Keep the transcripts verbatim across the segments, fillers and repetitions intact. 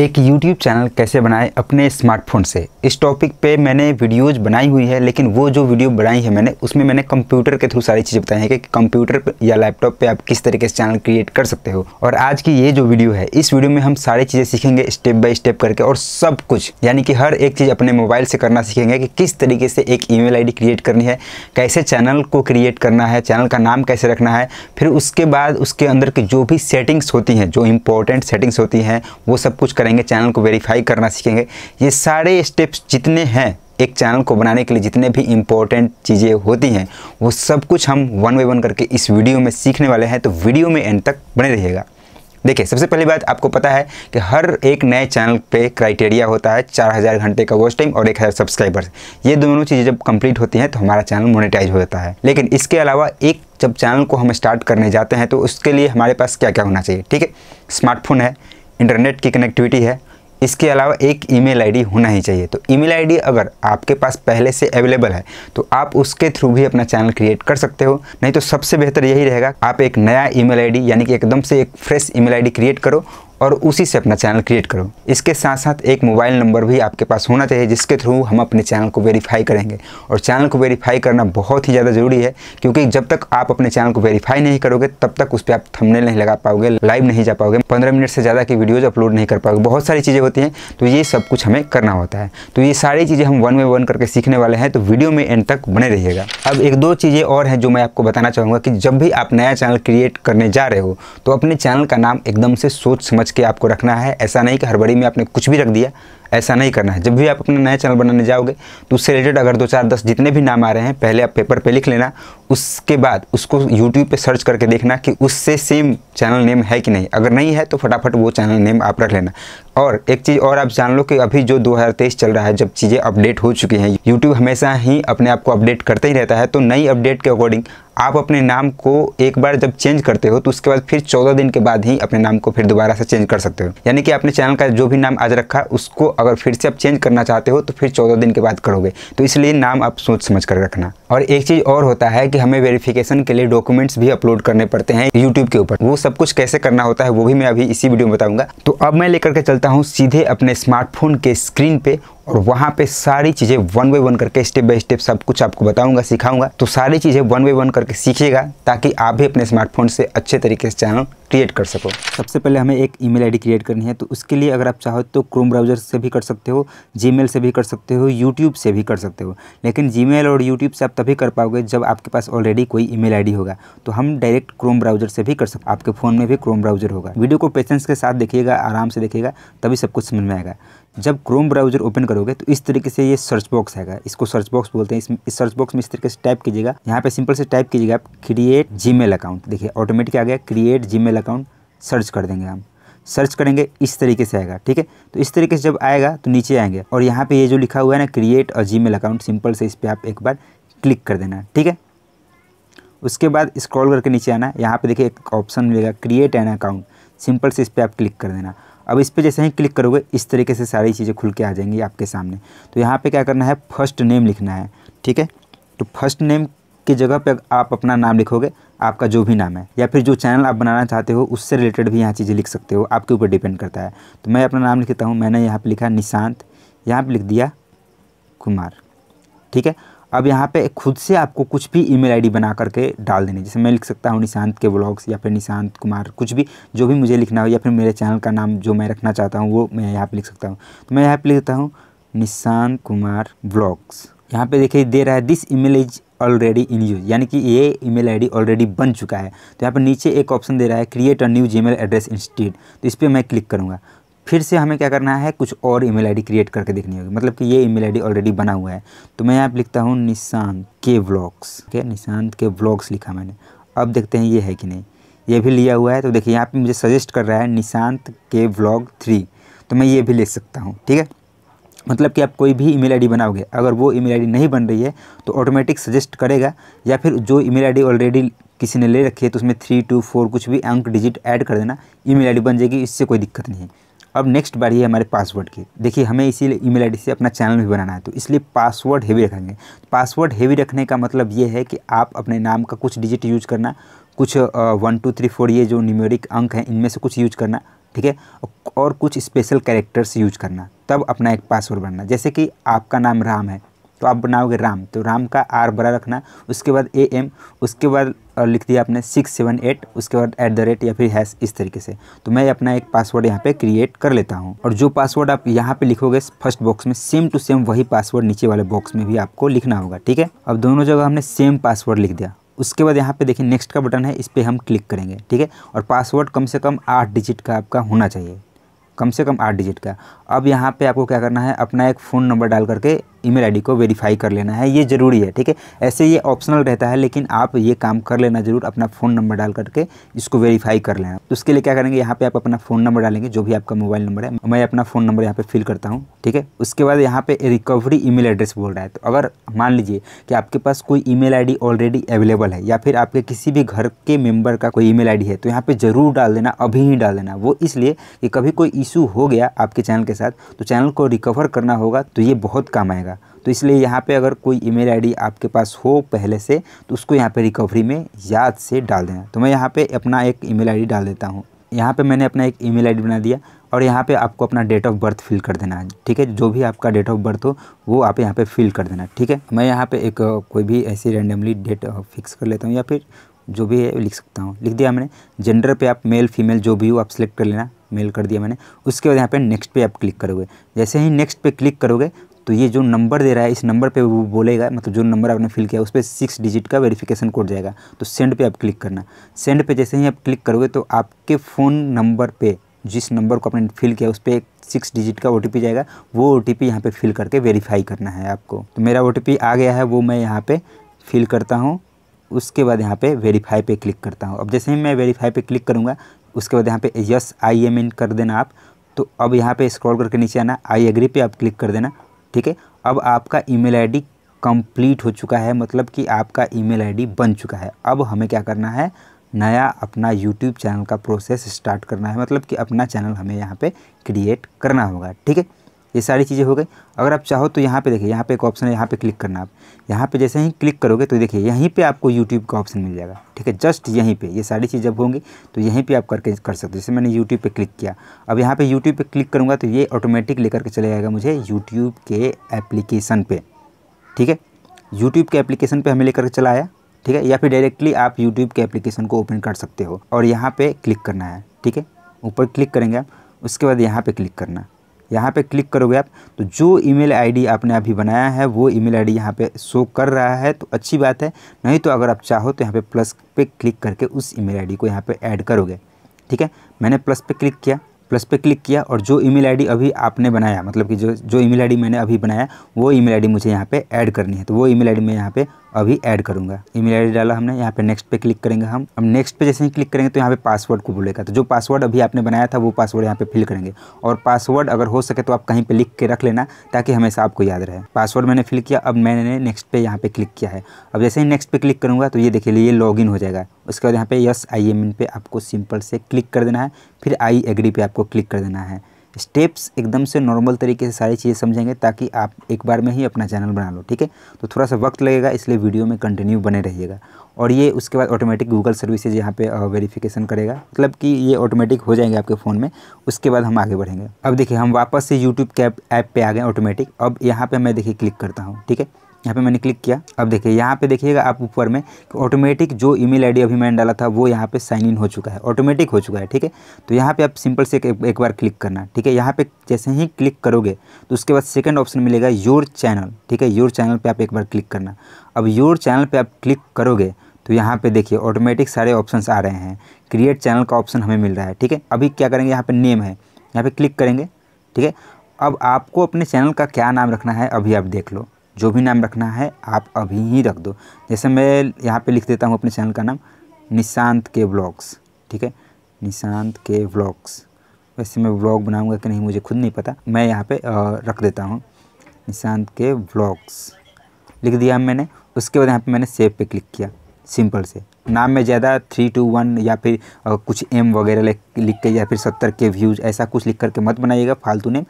एक YouTube channel कैसे बनाएं अपने स्मार्टफोन से, इस टॉपिक पे मैंने वीडियोज़ बनाई हुई है। लेकिन वो जो वीडियो बनाई है मैंने उसमें मैंने कंप्यूटर के थ्रू सारी चीज़ें बताई हैं कि कंप्यूटर या लैपटॉप पे आप किस तरीके से चैनल क्रिएट कर सकते हो। और आज की ये जो वीडियो है, इस वीडियो में हम सारी चीज़ें सीखेंगे स्टेप बाय स्टेप करके, और सब कुछ यानी कि हर एक चीज़ अपने मोबाइल से करना सीखेंगे कि किस तरीके से एक ईमेल आईडी क्रिएट करनी है, कैसे चैनल को क्रिएट करना है, चैनल का नाम कैसे रखना है। फिर उसके बाद उसके अंदर की जो भी सेटिंग्स होती हैं, जो इंपॉर्टेंट सेटिंग्स होती हैं, वो सब कुछ करेंगे। चैनल को वेरीफाई करना सीखेंगे। ये सारे स्टेप्स जितने हैं एक चैनल को बनाने के लिए, जितने भी इम्पोर्टेंट चीज़ें होती हैं, वो सब कुछ हम वन बाय वन करके इस वीडियो में सीखने वाले हैं। तो वीडियो में एंड तक बने रहिएगा। देखिए, सबसे पहली बात आपको पता है कि हर एक नए चैनल पे क्राइटेरिया होता है चार हज़ार घंटे का वॉच टाइम और एक हज़ार सब्सक्राइबर्स। ये दोनों चीज़ें जब कंप्लीट होती हैं तो हमारा चैनल मोनेटाइज हो जाता है। लेकिन इसके अलावा एक जब चैनल को हम स्टार्ट करने जाते हैं तो उसके लिए हमारे पास क्या क्या होना चाहिए? ठीक है, स्मार्टफोन है, इंटरनेट की कनेक्टिविटी है, इसके अलावा एक ईमेल आईडी होना ही चाहिए। तो ईमेल आईडी अगर आपके पास पहले से अवेलेबल है तो आप उसके थ्रू भी अपना चैनल क्रिएट कर सकते हो। नहीं तो सबसे बेहतर यही रहेगा आप एक नया ईमेल आईडी यानी कि एकदम से एक फ्रेश ईमेल आईडी क्रिएट करो और उसी से अपना चैनल क्रिएट करो। इसके साथ साथ एक मोबाइल नंबर भी आपके पास होना चाहिए जिसके थ्रू हम अपने चैनल को वेरीफाई करेंगे। और चैनल को वेरीफाई करना बहुत ही ज़्यादा ज़रूरी है, क्योंकि जब तक आप अपने चैनल को वेरीफाई नहीं करोगे तब तक उस पर आप थंबनेल नहीं लगा पाओगे, लाइव नहीं जा पाओगे, पंद्रह मिनट से ज़्यादा की वीडियोज़ अपलोड नहीं कर पाओगे, बहुत सारी चीज़ें होती हैं। तो ये सब कुछ हमें करना होता है। तो ये सारी चीज़ें हम वन बाय वन करके सीखने वाले हैं। तो वीडियो में एंड तक बने रहिएगा। अब एक दो चीज़ें और हैं जो मैं आपको बताना चाहूँगा कि जब भी आप नया चैनल क्रिएट करने जा रहे हो तो अपने चैनल का नाम एकदम से सोच समझ के आपको रखना है। ऐसा नहीं कि हड़बड़ी में आपने कुछ भी रख दिया, ऐसा नहीं करना है। जब भी आप अपना नया चैनल बनाने जाओगे तो उससे रिलेटेड अगर दो चार दस जितने भी नाम आ रहे हैं पहले आप पेपर पे लिख लेना। उसके बाद उसको यूट्यूब पे सर्च करके देखना कि उससे सेम चैनल नेम है कि नहीं। अगर नहीं है तो फटाफट वो चैनल नेम आप रख लेना। और एक चीज़ और आप जान लो कि अभी जो दो हज़ार तेईस चल रहा है, जब चीज़ें अपडेट हो चुकी हैं, यूट्यूब हमेशा ही अपने आप को अपडेट करते ही रहता है। तो नई अपडेट के अकॉर्डिंग आप अपने नाम को एक बार जब चेंज करते हो तो उसके बाद फिर चौदह दिन के बाद ही अपने नाम को फिर दोबारा से चेंज कर सकते हो। यानी कि आपने चैनल का जो भी नाम आज रखा उसको अगर फिर से आप चेंज करना चाहते हो तो फिर चौदह दिन के बाद करोगे। तो इसलिए नाम आप सोच समझ कर रखना। और एक चीज़ और होता है कि हमें वेरिफिकेशन के लिए डॉक्यूमेंट्स भी अपलोड करने पड़ते हैं यूट्यूब के ऊपर। वो सब कुछ कैसे करना होता है वो भी मैं अभी इसी वीडियो में बताऊंगा। तो अब मैं लेकर के चलता हूँ सीधे अपने स्मार्टफोन के स्क्रीन पे, और वहाँ पे सारी चीज़ें वन बाय वन करके स्टेप बाय स्टेप सब कुछ आपको बताऊंगा, सिखाऊंगा। तो सारी चीज़ें वन बाय वन करके सीखिएगा ताकि आप भी अपने स्मार्टफोन से अच्छे तरीके से चैनल क्रिएट कर सको। सबसे पहले हमें एक ईमेल आईडी क्रिएट करनी है। तो उसके लिए अगर आप चाहो तो क्रोम ब्राउज़र से भी कर सकते हो, जीमेल से भी कर सकते हो, यूट्यूब से भी कर सकते हो। लेकिन जीमेल और यूट्यूब से आप तभी कर पाओगे जब आपके पास ऑलरेडी कोई ईमेल आईडी होगा। तो हम डायरेक्ट क्रोम ब्राउज़र से भी कर सकते, आपके फ़ोन में भी क्रोम ब्राउज़र होगा। वीडियो को पेशेंस के साथ देखिएगा, आराम से देखिएगा, तभी सब कुछ समझ में आएगा। जब क्रोम ब्राउज़र ओपन करोगे तो इस तरीके से ये सर्च बॉक्स आएगा, इसको सर्च बॉक्स बोलते हैं। इस सर्च बॉक्स में इस तरीके से टाइप कीजिएगा, यहाँ पे सिंपल से टाइप कीजिएगा आप क्रिएट जीमेल अकाउंट। देखिए ऑटोमेटिक आ गया क्रिएट जीमेल अकाउंट। सर्च कर देंगे, हम सर्च करेंगे, इस तरीके से आएगा। ठीक है, तो इस तरीके से जब आएगा तो नीचे आएंगे और यहाँ पर ये जो लिखा हुआ है ना create a Gmail account, simple से इस पर आप एक बार क्लिक कर देना। ठीक है, उसके बाद स्क्रॉल करके नीचे आना, यहाँ पर देखिए एक ऑप्शन मिलेगा क्रिएट एन अकाउंट, सिंपल से इस पर आप क्लिक कर देना। अब इस पे जैसे ही क्लिक करोगे इस तरीके से सारी चीज़ें खुल के आ जाएंगी आपके सामने। तो यहाँ पे क्या करना है, फर्स्ट नेम लिखना है। ठीक है, तो फर्स्ट नेम की जगह पे आप अपना नाम लिखोगे, आपका जो भी नाम है, या फिर जो चैनल आप बनाना चाहते हो उससे रिलेटेड भी यहाँ चीज़ें लिख सकते हो, आपके ऊपर डिपेंड करता है। तो मैं अपना नाम लिखता हूँ, मैंने यहाँ पर लिखा निशांत, यहाँ पर लिख दिया कुमार। ठीक है, अब यहाँ पे खुद से आपको कुछ भी ईमेल आईडी बना करके डाल देनी, जैसे मैं लिख सकता हूँ निशांत के ब्लॉग्स या फिर निशांत कुमार, कुछ भी जो भी मुझे लिखना हो, या फिर मेरे चैनल का नाम जो मैं रखना चाहता हूँ वो मैं यहाँ पे लिख सकता हूँ। तो मैं यहाँ पे लिखता हूँ निशांत कुमार ब्लॉग्स। यहाँ पे देखिए दे रहा है this email is already in use, यानी कि ये ईमेल आईडी ऑलरेडी बन चुका है। तो यहाँ पर नीचे एक ऑप्शन दे रहा है create a new Gmail address instead, तो इस पर मैं क्लिक करूँगा। फिर से हमें क्या करना है, कुछ और ईमेल आईडी क्रिएट करके देखनी होगी, मतलब कि ये ईमेल आईडी ऑलरेडी बना हुआ है। तो मैं यहाँ पे लिखता हूँ निशांत के व्लॉग्स। ठीक है, निशांत के व्लॉग्स लिखा मैंने। अब देखते हैं ये है कि नहीं, ये भी लिया हुआ है। तो देखिए यहाँ पे मुझे सजेस्ट कर रहा है निशांत के व्लॉग थ्री, तो मैं ये भी ले सकता हूँ। ठीक है, मतलब कि आप कोई भी ईमेल आईडी बनाओगे, अगर वो ईमेल आईडी नहीं बन रही है तो ऑटोमेटिक सजेस्ट करेगा, या फिर जो ईमेल आईडी ऑलरेडी किसी ने ले रखी है तो उसमें थ्री टू फोर कुछ भी अंक डिजिट ऐड कर देना, ईमेल आईडी बन जाएगी, इससे कोई दिक्कत नहीं है। अब नेक्स्ट बारी है हमारे पासवर्ड की। देखिए हमें इसी ईमेल आईडी से अपना चैनल भी बनाना है, तो इसलिए पासवर्ड हेवी रखेंगे। पासवर्ड हेवी रखने का मतलब ये है कि आप अपने नाम का कुछ डिजिट यूज करना, कुछ वन टू थ्री फोर ये जो न्यूमेरिक अंक हैं इनमें से कुछ यूज करना, ठीक है, और कुछ स्पेशल कैरेक्टर्स यूज करना, तब अपना एक पासवर्ड बनना। जैसे कि आपका नाम राम है तो आप बनाओगे राम, तो राम का आर बड़ा रखना, उसके बाद ए एम, उसके बाद लिख दिया आपने सिक्स सेवन एट, उसके बाद एट द रेट या फिर हैश, इस तरीके से। तो मैं अपना एक पासवर्ड यहाँ पे क्रिएट कर लेता हूँ। और जो पासवर्ड आप यहाँ पे लिखोगे फर्स्ट बॉक्स में, सेम टू सेम वही पासवर्ड नीचे वाले बॉक्स में भी आपको लिखना होगा। ठीक है, अब दोनों जगह हमने सेम पासवर्ड लिख दिया। उसके बाद यहाँ पे देखिए नेक्स्ट का बटन है, इस पर हम क्लिक करेंगे। ठीक है, और पासवर्ड कम से कम आठ डिजिट का आपका होना चाहिए, कम से कम आठ डिजिट का। अब यहाँ पे आपको क्या करना है, अपना एक फ़ोन नंबर डाल करके ईमेल आईडी को वेरीफाई कर लेना है, ये ज़रूरी है। ठीक है, ऐसे ये ऑप्शनल रहता है, लेकिन आप ये काम कर लेना जरूर, अपना फ़ोन नंबर डाल करके इसको वेरीफाई कर लेना। तो उसके लिए क्या करेंगे, यहाँ पे आप अपना फ़ोन नंबर डालेंगे, जो भी आपका मोबाइल नंबर है। मैं अपना फ़ोन नंबर यहाँ पर फिल करता हूँ। ठीक है, उसके बाद यहाँ पर रिकवरी ईमेल एड्रेस बोल रहा है। तो अगर मान लीजिए कि आपके पास कोई ईमेल आईडी ऑलरेडी अवेलेबल है, या फिर आपके किसी भी घर के मेम्बर का कोई ईमेल आईडी है, तो यहाँ पर ज़रूर डाल देना, अभी ही डाल देना। वो इसलिए कि कभी कोई इशू हो गया आपके चैनल के साथ तो चैनल को रिकवर करना होगा, तो ये बहुत काम आएगा। तो इसलिए यहाँ पे अगर कोई ईमेल आईडी आपके पास हो पहले से, तो उसको यहाँ पे रिकवरी में याद से डाल देना। तो मैं यहाँ पे अपना एक ईमेल आईडी डाल देता हूँ। यहाँ पे मैंने अपना एक ईमेल आईडी बना दिया, और यहाँ पे आपको अपना डेट ऑफ बर्थ फिल कर देना है। ठीक है, जो भी आपका डेट ऑफ बर्थ हो वो आप यहाँ पर फिल कर देना। ठीक है, मैं यहाँ पर एक कोई भी ऐसी रैंडमली डेट फिक्स कर लेता हूँ, या फिर जो भी है लिख सकता हूँ। लिख दिया मैंने। जेंडर पे आप मेल फीमेल जो भी हो आप सेलेक्ट कर लेना, मेल कर दिया मैंने। उसके बाद यहाँ पे नेक्स्ट पे आप क्लिक करोगे। जैसे ही नेक्स्ट पे क्लिक करोगे तो ये जो नंबर दे रहा है इस नंबर पे वो बोलेगा, मतलब जो नंबर आपने फिल किया उस पर सिक्स डिजिट का वेरिफिकेशन कोड जाएगा। तो सेंड पे आप क्लिक करना। सेंड पे जैसे ही आप क्लिक करोगे तो आपके फ़ोन नंबर पर जिस नंबर को आपने फिल किया उस पर एक सिक्स डिजिट का ओ टी पी जाएगा। वो ओ टी पी यहाँ पर फिल करके वेरीफाई करना है आपको। तो मेरा ओ टी पी आ गया है, वो मैं यहाँ पर फिल करता हूँ। उसके बाद यहाँ पे वेरीफाई पे क्लिक करता हूँ। अब जैसे ही मैं वेरीफाई पे क्लिक करूँगा, उसके बाद यहाँ पे यस आई एम इन कर देना आप। तो अब यहाँ पे स्क्रॉल करके नीचे आना, आई एग्री पे आप क्लिक कर देना। ठीक है, अब आपका ईमेल आईडी कंप्लीट हो चुका है, मतलब कि आपका ईमेल आईडी बन चुका है। अब हमें क्या करना है, नया अपना यूट्यूब चैनल का प्रोसेस स्टार्ट करना है, मतलब कि अपना चैनल हमें यहाँ पर क्रिएट करना होगा। ठीक है, ये सारी चीज़ें हो गई। अगर आप चाहो तो यहाँ पे देखिए, यहाँ पे एक ऑप्शन है, यहाँ पे क्लिक करना आप। यहाँ पे जैसे ही क्लिक करोगे तो देखिए यहीं पे आपको YouTube का ऑप्शन मिल जाएगा। ठीक है, जस्ट यहीं पे ये सारी चीज़ जब होंगी तो यहीं पे आप करके कर सकते हो। जैसे मैंने YouTube पे क्लिक किया, अब यहाँ पे YouTube पे क्लिक करूँगा तो ये ऑटोमेटिक लेकर के चले जाएगा मुझे यूट्यूब के एप्लीकेशन पर। ठीक है, यूट्यूब के एप्लीकेशन पर हमें लेकर के चला आया। ठीक है, या फिर डायरेक्टली आप यूट्यूब के एप्लीकेशन को ओपन कर सकते हो, और यहाँ पर क्लिक करना है। ठीक है, ऊपर क्लिक करेंगे आप, उसके बाद यहाँ पर क्लिक करना। यहाँ पे क्लिक करोगे आप तो जो ईमेल आईडी आपने अभी बनाया है वो ईमेल आईडी यहाँ पे शो कर रहा है, तो अच्छी बात है। नहीं तो अगर आप चाहो तो यहाँ पे प्लस पे क्लिक करके उस ईमेल आईडी को यहाँ पे ऐड करोगे। ठीक है, मैंने प्लस पे क्लिक किया, प्लस पे क्लिक किया, और जो ईमेल आईडी अभी आपने बनाया, मतलब कि जो जो ईमेल आईडी मैंने अभी बनाया वो ईमेल आईडी मुझे यहाँ पे ऐड करनी है। तो वो ईमेल आईडी मैं यहाँ पे अभी ऐड करूँगा। ईमेल आईडी डाला हमने, यहाँ पे नेक्स्ट पे क्लिक करेंगे हम। अब नेक्स्ट पे जैसे ही क्लिक करेंगे तो यहाँ पे पासवर्ड को बोलेगा। तो जो पासवर्ड अभी आपने बनाया था वो पासवर्ड यहाँ पे फिल करेंगे, और पासवर्ड अगर हो सके तो आप कहीं पर लिख के रख लेना ताकि हमेशा आपको याद रहे। पासवर्ड मैंने फिल किया, अब मैंने नेक्स्ट पे यहाँ पे क्लिक किया है। अब जैसे ही नेक्स्ट पे क्लिक करूँगा तो ये देखिए ये लॉग इन हो जाएगा। उसके बाद यहाँ पे यस आई एम इन पे आपको सिंपल से क्लिक कर देना है, फिर आई एग्री पे आपको क्लिक कर देना है। स्टेप्स एकदम से नॉर्मल तरीके से सारी चीज़ें समझेंगे ताकि आप एक बार में ही अपना चैनल बना लो। ठीक है, तो थोड़ा सा वक्त लगेगा, इसलिए वीडियो में कंटिन्यू बने रहिएगा। और ये उसके बाद ऑटोमेटिक गूगल सर्विसेज यहाँ पे वेरिफिकेशन करेगा, मतलब कि ये ऑटोमेटिक हो जाएंगे आपके फ़ोन में। उसके बाद हम आगे बढ़ेंगे। अब देखिए हम वापस से यूट्यूब के ऐप पे आ गए ऑटोमेटिक। अब यहाँ पर मैं देखिए क्लिक करता हूँ। ठीक है, यहाँ पे मैंने क्लिक किया। अब देखिए यहाँ पे देखिएगा आप ऊपर में ऑटोमेटिक जो ईमेल आईडी अभी मैंने डाला था वो यहाँ पे साइन इन हो चुका है, ऑटोमेटिक हो चुका है। ठीक है, तो यहाँ पे आप सिंपल से एक, एक बार क्लिक करना। ठीक है, यहाँ पे जैसे ही क्लिक करोगे तो उसके बाद सेकंड ऑप्शन मिलेगा योर चैनल। ठीक है, योर चैनल पर आप एक बार क्लिक करना। अब योर चैनल पर आप क्लिक करोगे तो यहाँ पे देखिए ऑटोमेटिक सारे ऑप्शंस आ रहे हैं, क्रिएट चैनल का ऑप्शन हमें मिल रहा है। ठीक है, अभी क्या करेंगे, यहाँ पर नेम है, यहाँ पर क्लिक करेंगे। ठीक है, अब आपको अपने चैनल का क्या नाम रखना है अभी आप देख लो, जो भी नाम रखना है आप अभी ही रख दो। जैसे मैं यहाँ पे लिख देता हूँ अपने चैनल का नाम, निशांत के व्लॉग्स। ठीक है, निशांत के व्लॉग्स। वैसे मैं व्लॉग बनाऊँगा कि नहीं मुझे खुद नहीं पता, मैं यहाँ पे रख देता हूँ निशांत के व्लॉग्स, लिख दिया मैंने। उसके बाद यहाँ पे मैंने सेव पे क्लिक किया। सिंपल से नाम में ज़्यादा थ्री टू वन या फिर कुछ एम वगैरह लिख के, या फिर सत्तर के व्यूज़, ऐसा कुछ लिख करके मत बनाइएगा फालतू नेम,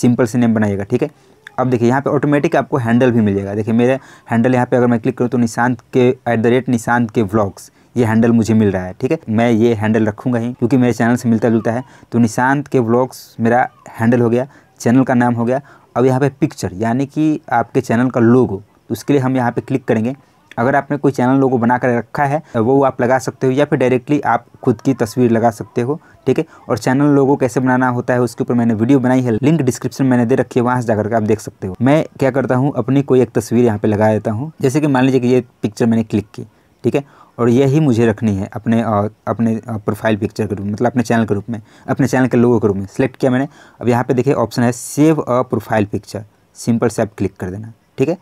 सिंपल से नेम बनाइएगा। ठीक है, अब देखिए यहाँ पे ऑटोमेटिक आपको हैंडल भी मिल जाएगा। देखिए मेरे हैंडल यहाँ पे अगर मैं क्लिक करूँ तो निशांत के एट द रेट निशांत के व्लॉग्स, ये हैंडल मुझे मिल रहा है। ठीक है, मैं ये हैंडल रखूँगा ही क्योंकि मेरे चैनल से मिलता जुलता है। तो निशांत के व्लॉग्स मेरा हैंडल हो गया, चैनल का नाम हो गया। अब यहाँ पे पिक्चर यानी कि आपके चैनल का लोगो, तो उसके लिए हम यहाँ पे क्लिक करेंगे। अगर आपने कोई चैनल लोगो बना कर रखा है वो आप लगा सकते हो या फिर डायरेक्टली आप खुद की तस्वीर लगा सकते हो। ठीक है, और चैनल लोगो कैसे बनाना होता है उसके ऊपर मैंने वीडियो बनाई है, लिंक डिस्क्रिप्शन मैंने दे रखी है, वहाँ से जाकर के आप देख सकते हो। मैं क्या करता हूँ, अपनी कोई एक तस्वीर यहाँ पर लगा देता हूँ। जैसे कि मान लीजिए कि ये पिक्चर मैंने क्लिक की, ठीक है, और यही मुझे रखनी है अपने अपने प्रोफाइल पिक्चर के रूप में, मतलब अपने चैनल के रूप में, अपने चैनल के लोगो के रूप में सिलेक्ट किया मैंने। अब यहाँ पे देखिए ऑप्शन है save a profile picture, simple से आप क्लिक कर देना। ठीक है,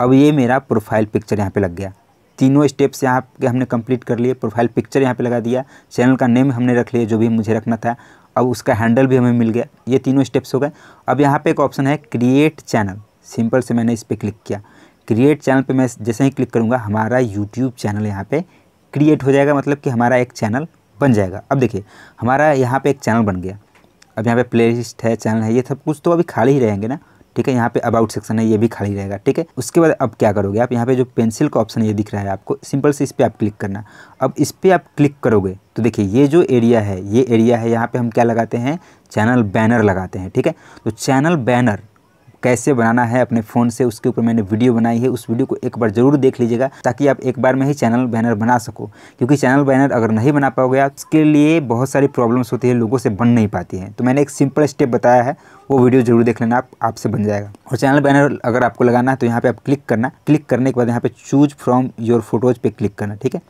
अब ये मेरा प्रोफाइल पिक्चर यहाँ पे लग गया। तीनों स्टेप्स यहाँ के हमने कंप्लीट कर लिए। प्रोफाइल पिक्चर यहाँ पे लगा दिया, चैनल का नेम हमने रख लिया जो भी मुझे रखना था, अब उसका हैंडल भी हमें मिल गया। ये तीनों स्टेप्स हो गए। अब यहाँ पर एक ऑप्शन है क्रिएट चैनल, सिंपल से मैंने इस पर क्लिक किया। क्रिएट चैनल पे मैं जैसे ही क्लिक करूँगा हमारा यूट्यूब चैनल यहाँ पे क्रिएट हो जाएगा, मतलब कि हमारा एक चैनल बन जाएगा। अब देखिए हमारा यहाँ पे एक चैनल बन गया। अब यहाँ पे प्लेलिस्ट है, चैनल है, ये सब कुछ तो अभी खाली ही रहेंगे ना। ठीक है, यहाँ पे अबाउट सेक्शन है, ये भी खाली रहेगा। ठीक है, उसके बाद अब क्या करोगे आप, यहाँ पे जो पेंसिल का ऑप्शन ये दिख रहा है आपको, सिंपल से इस पर आप क्लिक करना। अब इस पर आप क्लिक करोगे तो देखिए ये जो एरिया है, ये एरिया है, यहाँ पर हम क्या लगाते हैं, चैनल बैनर लगाते हैं। ठीक है, तो चैनल बैनर कैसे बनाना है अपने फ़ोन से, उसके ऊपर मैंने वीडियो बनाई है, उस वीडियो को एक बार ज़रूर देख लीजिएगा ताकि आप एक बार में ही चैनल बैनर बना सको। क्योंकि चैनल बैनर अगर नहीं बना पाओगे आप, उसके लिए बहुत सारी प्रॉब्लम्स होती है, लोगों से बन नहीं पाती है। तो मैंने एक सिंपल स्टेप बताया है, वो वीडियो जरूर देख लेना, आप आपसे बन जाएगा। और चैनल बैनर अगर आपको लगाना है तो यहाँ पर आप क्लिक करना। क्लिक करने के बाद यहाँ पर चूज फ्रॉम योर फोटोज़ पर क्लिक करना। ठीक है,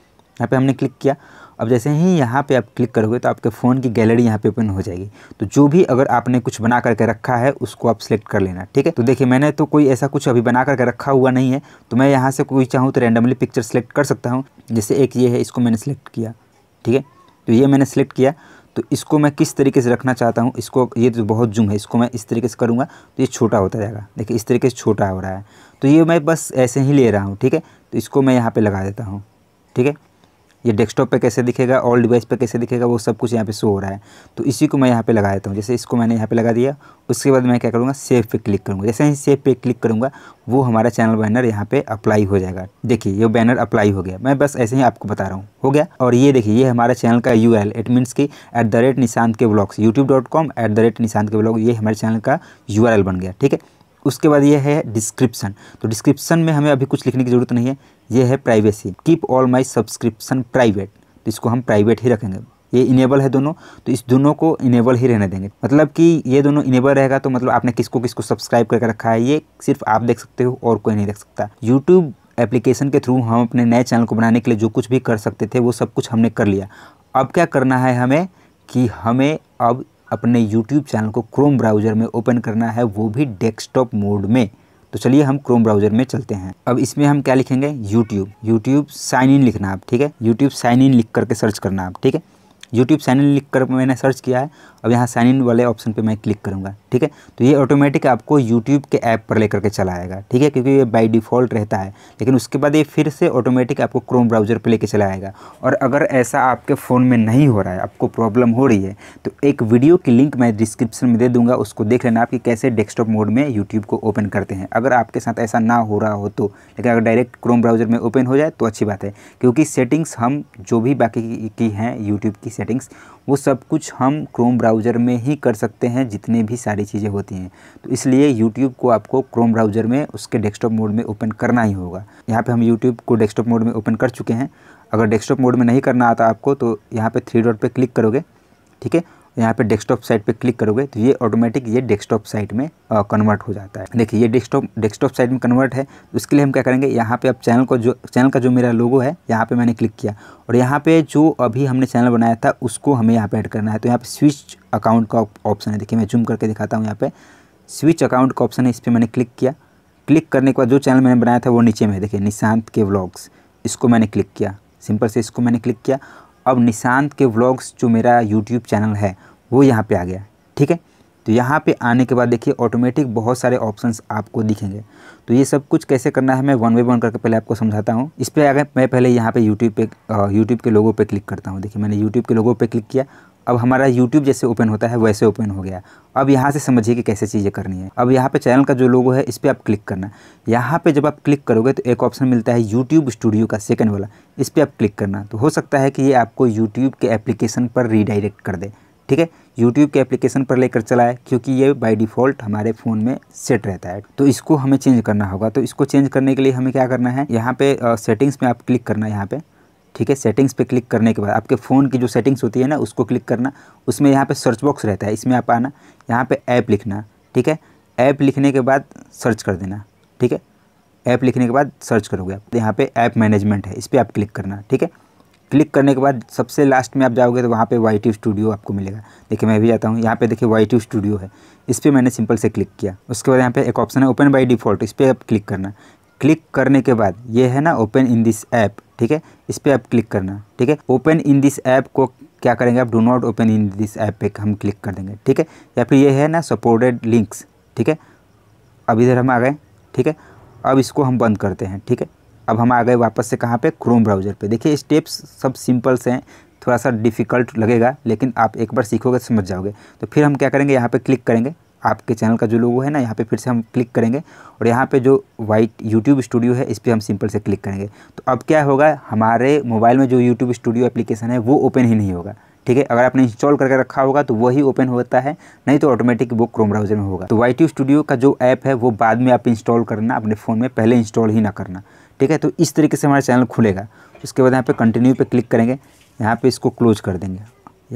यहाँ पे हमने क्लिक किया। अब जैसे ही यहाँ पे आप क्लिक करोगे तो आपके फ़ोन की गैलरी यहाँ पे ओपन हो जाएगी। तो जो भी अगर आपने कुछ बना करके रखा है उसको आप सिलेक्ट कर लेना। ठीक है, तो देखिए मैंने तो कोई ऐसा कुछ अभी बना करके रखा हुआ नहीं है, तो मैं यहाँ से कोई चाहूँ तो रैंडमली पिक्चर सेलेक्ट कर सकता हूँ। जैसे एक ये है, इसको मैंने सेलेक्ट किया। ठीक है, तो ये मैंने सेलेक्ट किया, तो इसको मैं किस तरीके से रखना चाहता हूँ, इसको ये तो बहुत जूम है, इसको मैं इस तरीके से करूँगा तो ये छोटा होता जाएगा। देखिए इस तरीके से छोटा हो रहा है, तो ये मैं बस ऐसे ही ले रहा हूँ। ठीक है, तो इसको मैं यहाँ पर लगा देता हूँ। ठीक है, ये डेस्कटॉप पे कैसे दिखेगा, ऑल डिवाइस पे कैसे दिखेगा, वो सब कुछ यहाँ पे शो हो रहा है। तो इसी को मैं यहाँ पे लगा देता हूँ। जैसे इसको मैंने यहाँ पे लगा दिया, उसके बाद मैं क्या करूँगा, सेव पे क्लिक करूँगा। जैसे ही सेव पे क्लिक करूँगा वो हमारा चैनल बैनर यहाँ पे अप्लाई हो जाएगा। देखिए ये बैनर अप्लाई हो गया, मैं बस ऐसे ही आपको बता रहा हूँ, हो गया। और ये देखिए ये हमारा चैनल का U R L, it means कि एट द रेट निशांत के blogs, YouTube dot com at the rate Nishant के ब्लॉग, ये हमारे चैनल का यू आर एल बन गया। ठीक है, उसके बाद ये है डिस्क्रिप्शन। तो डिस्क्रिप्शन में हमें अभी कुछ लिखने की ज़रूरत नहीं है। ये है privacy, keep all my subscription private, तो इसको हम प्राइवेट ही रखेंगे। ये इनेबल है दोनों, तो इस दोनों को इनेबल ही रहने देंगे, मतलब कि ये दोनों इनेबल रहेगा। तो मतलब आपने किसको किसको सब्सक्राइब करके रखा है ये सिर्फ आप देख सकते हो, और कोई नहीं देख सकता। यूट्यूब एप्लीकेशन के थ्रू हम अपने नए चैनल को बनाने के लिए जो कुछ भी कर सकते थे वो सब कुछ हमने कर लिया। अब क्या करना है हमें कि हमें अब अपने यूट्यूब चैनल को क्रोम ब्राउज़र में ओपन करना है, वो भी डेस्कटॉप मोड में। तो चलिए हम क्रोम ब्राउज़र में चलते हैं। अब इसमें हम क्या लिखेंगे, यूट्यूब यूट्यूब साइन इन लिखना आप। ठीक है, यूट्यूब साइन इन लिख करके सर्च करना आप। ठीक है, यूट्यूब साइन इन लिख कर मैंने सर्च किया है। अब यहाँ साइन इन वाले ऑप्शन पे मैं क्लिक करूँगा। ठीक है, तो ये ऑटोमेटिक आपको यूट्यूब के ऐप पर लेकर के चला आएगा। ठीक है, क्योंकि ये बाय डिफ़ॉल्ट रहता है, लेकिन उसके बाद ये फिर से ऑटोमेटिक आपको क्रोम ब्राउज़र पे लेकर चला आएगा। और अगर ऐसा आपके फ़ोन में नहीं हो रहा है, आपको प्रॉब्लम हो रही है, तो एक वीडियो की लिंक मैं डिस्क्रिप्शन में दे दूँगा, उसको देख लेना आप कि कैसे डेस्कटॉप मोड में यूट्यूब को ओपन करते हैं, अगर आपके साथ ऐसा ना हो रहा हो तो। लेकिन अगर डायरेक्ट क्रोम ब्राउज़र में ओपन हो जाए तो अच्छी बात है, क्योंकि सेटिंग्स हम जो भी बाकी की हैं यूट्यूब की सेटिंग्स, वो सब कुछ हम क्रोम ब्राउज़र में ही कर सकते हैं, जितनी भी सारी चीज़ें होती हैं। तो इसलिए यूट्यूब को आपको क्रोम ब्राउज़र में उसके डेस्कटॉप मोड में ओपन करना ही होगा। यहाँ पे हम यूट्यूब को डेस्कटॉप मोड में ओपन कर चुके हैं। अगर डेस्कटॉप मोड में नहीं करना आता आपको तो यहाँ पे थ्री डॉट पे क्लिक करोगे। ठीक है, यहाँ पे डेस्कटॉप साइट पे क्लिक करोगे तो ये ऑटोमेटिक ये डेस्कटॉप साइट में कन्वर्ट हो जाता है। देखिए ये डेस्कटॉप डेस्कटॉप साइट में कन्वर्ट है। उसके लिए हम क्या करेंगे, यहाँ पे आप चैनल को जो चैनल का जो मेरा लोगो है यहाँ पे मैंने क्लिक किया, और यहाँ पे जो अभी हमने चैनल बनाया था उसको हमें यहाँ पे ऐड करना है। तो यहाँ पे स्विच अकाउंट का ऑप्शन है, देखिए मैं जूम करके दिखाता हूँ। यहाँ पे स्विच अकाउंट का ऑप्शन है, इस पर मैंने क्लिक किया। क्लिक करने के बाद जो चैनल मैंने बनाया था वो नीचे में देखिए निशांत के व्लॉग्स, इसको मैंने क्लिक किया, सिंपल से इसको मैंने क्लिक किया। अब निशांत के व्लॉग्स जो मेरा यूट्यूब चैनल है वो यहाँ पे आ गया। ठीक है, तो यहाँ पे आने के बाद देखिए ऑटोमेटिक बहुत सारे ऑप्शंस आपको दिखेंगे। तो ये सब कुछ कैसे करना है मैं वन बाई वन करके पहले आपको समझाता हूँ। इस पर आ गए, मैं पहले यहाँ पे यूट्यूब पे यूट्यूब के लोगो पे क्लिक करता हूँ। देखिए मैंने यूट्यूब के लोगो पे क्लिक किया। अब हमारा यूट्यूब जैसे ओपन होता है वैसे ओपन हो गया। अब यहाँ से समझिए कि कैसे चीज़ें करनी है। अब यहाँ पे चैनल का जो लोगो है इस पर आप क्लिक करना। यहाँ पे जब आप क्लिक करोगे तो एक ऑप्शन मिलता है यूट्यूब स्टूडियो का, सेकंड वाला, इस पर आप क्लिक करना। तो हो सकता है कि ये आपको यूट्यूब के एप्लीकेशन पर रीडायरेक्ट कर दे, ठीक है, यूट्यूब के एप्लीकेशन पर लेकर चला है, क्योंकि ये बाय डिफ़ॉल्ट हमारे फ़ोन में सेट रहता है। तो इसको हमें चेंज करना होगा। तो इसको चेंज करने के लिए हमें क्या करना है, यहाँ पे सेटिंग्स में आप क्लिक करना है यहाँ पे, ठीक है। सेटिंग्स पे क्लिक करने के बाद आपके फ़ोन की जो सेटिंग्स होती है ना उसको क्लिक करना। उसमें यहाँ पे सर्च बॉक्स रहता है, इसमें आप आना, यहाँ पे ऐप लिखना, ठीक है। ऐप लिखने के बाद सर्च कर देना, ठीक है। ऐप लिखने के बाद सर्च करोगे आप, यहाँ पे ऐप मैनेजमेंट है, इस पर आप क्लिक करना, ठीक है। क्लिक करने के बाद सबसे लास्ट में आप जाओगे तो वहाँ पे वाई टी स्टूडियो आपको मिलेगा। देखिए मैं भी जाता हूँ, यहाँ पे देखिए वाई टी स्टूडियो है, इस पर मैंने सिंपल से क्लिक किया। उसके बाद यहाँ पे एक ऑप्शन है ओपन बाय डिफ़ॉल्ट, इस पर आप क्लिक करना। क्लिक करने के बाद ये है ना ओपन इन दिस ऐप, ठीक है, इस पर आप क्लिक करना, ठीक है। ओपन इन दिस ऐप को क्या करेंगे आप, do not open in this app पे हम क्लिक कर देंगे, ठीक है। या फिर ये है ना सपोर्टेड लिंक्स, ठीक है। अब इधर हम आ गए, ठीक है। अब इसको हम बंद करते हैं, ठीक है। अब हम आ गए वापस से कहाँ पे, क्रोम ब्राउज़र पे। देखिए स्टेप्स सब सिंपल से हैं, थोड़ा सा डिफ़िकल्ट लगेगा, लेकिन आप एक बार सीखोगे समझ जाओगे। तो फिर हम क्या करेंगे, यहाँ पे क्लिक करेंगे, आपके चैनल का जो लोगो है ना यहाँ पे फिर से हम क्लिक करेंगे, और यहाँ पे जो वाइट यूट्यूब स्टूडियो है इस पर हम सिंपल से क्लिक करेंगे। तो अब क्या होगा, हमारे मोबाइल में जो यूट्यूब स्टूडियो एप्लीकेशन है वो ओपन ही नहीं होगा, ठीक है। अगर आपने इंस्टॉल करके रखा होगा तो वही ओपन होता है, नहीं तो ऑटोमेटिक वो क्रोम ब्राउज़र में होगा। तो वाईट्यूब स्टूडियो का जो ऐप है वो बाद में आप इंस्टॉल करना, अपने फ़ोन में पहले इंस्टॉल ही ना करना, ठीक है। तो इस तरीके से हमारा चैनल खुलेगा। उसके बाद यहाँ पे कंटिन्यू पे क्लिक करेंगे, यहाँ पे इसको क्लोज कर देंगे,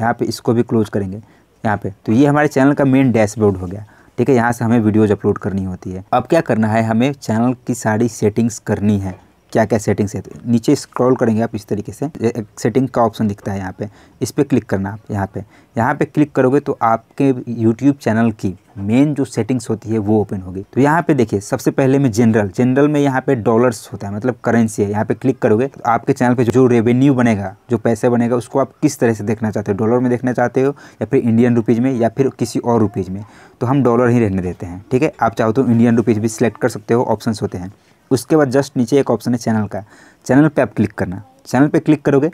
यहाँ पे इसको भी क्लोज करेंगे यहाँ पे। तो ये हमारे चैनल का मेन डैशबोर्ड हो गया, ठीक है। यहाँ से हमें वीडियोज़ अपलोड करनी होती है। अब क्या करना है, हमें चैनल की सारी सेटिंग्स करनी है। क्या क्या सेटिंग्स है, तो नीचे स्क्रॉल करेंगे आप इस तरीके से, एक सेटिंग का ऑप्शन दिखता है यहाँ पे, इस पर क्लिक करना आप। यहाँ पे यहाँ पे क्लिक करोगे तो आपके यूट्यूब चैनल की मेन जो सेटिंग्स होती है वो ओपन होगी। तो यहाँ पे देखिए सबसे पहले में जनरल जनरल में यहाँ पे डॉलर्स होता है, मतलब करेंसी है। यहाँ पे क्लिक करोगे तो आपके चैनल पे जो रेवेन्यू बनेगा, जो पैसे बनेगा, उसको आप किस तरह से देखना चाहते हो, डॉलर में देखना चाहते हो या फिर इंडियन रुपीज़ में या फिर किसी और रुपीज़ में। तो हम डॉलर ही रहने देते हैं, ठीक है। आप चाहो तो इंडियन रुपीज़ भी सिलेक्ट कर सकते हो, ऑप्शन होते हैं। उसके बाद जस्ट नीचे एक ऑप्शन है चैनल का, चैनल पे आप क्लिक करना। चैनल पे क्लिक करोगे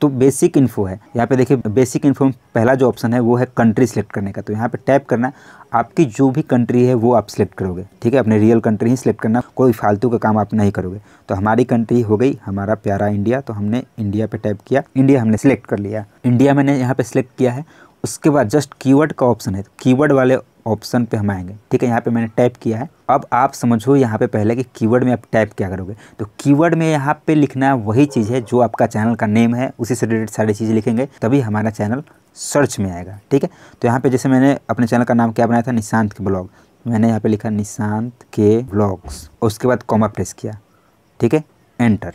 तो बेसिक इन्फो है, यहाँ पे देखिए बेसिक इन्फो में पहला जो ऑप्शन है वो है कंट्री सिलेक्ट करने का। तो यहाँ पे टैप करना, आपकी जो भी कंट्री है वो आप सिलेक्ट करोगे, ठीक है। अपने रियल कंट्री ही सिलेक्ट करना, कोई फालतू का काम आप नहीं करोगे। तो हमारी कंट्री हो गई हमारा प्यारा इंडिया, तो हमने इंडिया पर टैप किया, इंडिया हमने सिलेक्ट कर लिया, इंडिया मैंने यहाँ पर सिलेक्ट किया है। उसके बाद जस्ट कीवर्ड का ऑप्शन है, कीवर्ड वाले ऑप्शन पे हम आएंगे, ठीक है। यहाँ पे मैंने टाइप किया है। अब आप समझो यहाँ पे पहले कि कीवर्ड में आप टाइप क्या करोगे। तो कीवर्ड में यहाँ पे लिखना वही चीज़ है जो आपका चैनल का नेम है, उसी से रिलेटेड सारी चीज़ें लिखेंगे, तभी हमारा चैनल सर्च में आएगा, ठीक है। तो यहाँ पे जैसे मैंने अपने चैनल का नाम क्या बनाया था, निशांत के ब्लॉग, मैंने यहाँ पर लिखा निशांत के ब्लॉग्स, उसके बाद कॉमा प्रेस किया, ठीक है, एंटर।